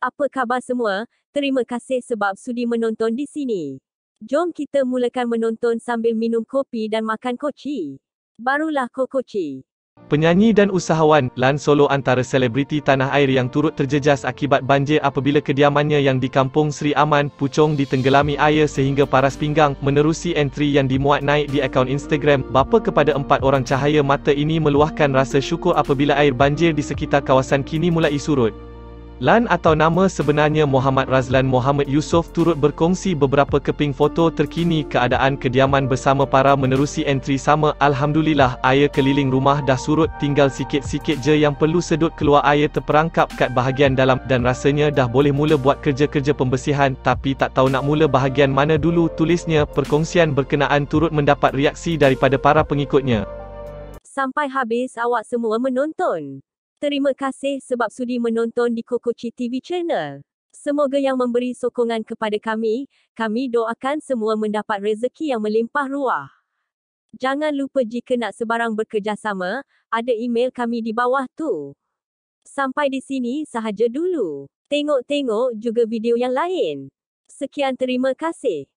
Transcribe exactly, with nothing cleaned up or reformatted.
Apa khabar semua? Terima kasih sebab sudi menonton di sini. Jom kita mulakan menonton sambil minum kopi dan makan koci. Barulah Kokoci. Penyanyi dan usahawan, Lan Solo antara selebriti tanah air yang turut terjejas akibat banjir apabila kediamannya yang di kampung Seri Aman, Puchong ditenggelami air sehingga paras pinggang. Menerusi entri yang dimuat naik di akaun Instagram, bapa kepada empat orang cahaya mata ini meluahkan rasa syukur apabila air banjir di sekitar kawasan kini mulai surut. Lan atau nama sebenarnya Muhammad Razlan Muhammad Yusof turut berkongsi beberapa keping foto terkini keadaan kediaman bersama para menerusi entri sama. Alhamdulillah, air keliling rumah dah surut, tinggal sikit-sikit je yang perlu sedut keluar. Air terperangkap kat bahagian dalam dan rasanya dah boleh mula buat kerja-kerja pembersihan, tapi tak tahu nak mula bahagian mana dulu, tulisnya. Perkongsian berkenaan turut mendapat reaksi daripada para pengikutnya. Sampai habis awak semua menonton. Terima kasih sebab sudi menonton di Kokoci T V Channel. Semoga yang memberi sokongan kepada kami, kami doakan semua mendapat rezeki yang melimpah ruah. Jangan lupa jika nak sebarang berkerjasama, ada email kami di bawah tu. Sampai di sini sahaja dulu. Tengok-tengok juga video yang lain. Sekian, terima kasih.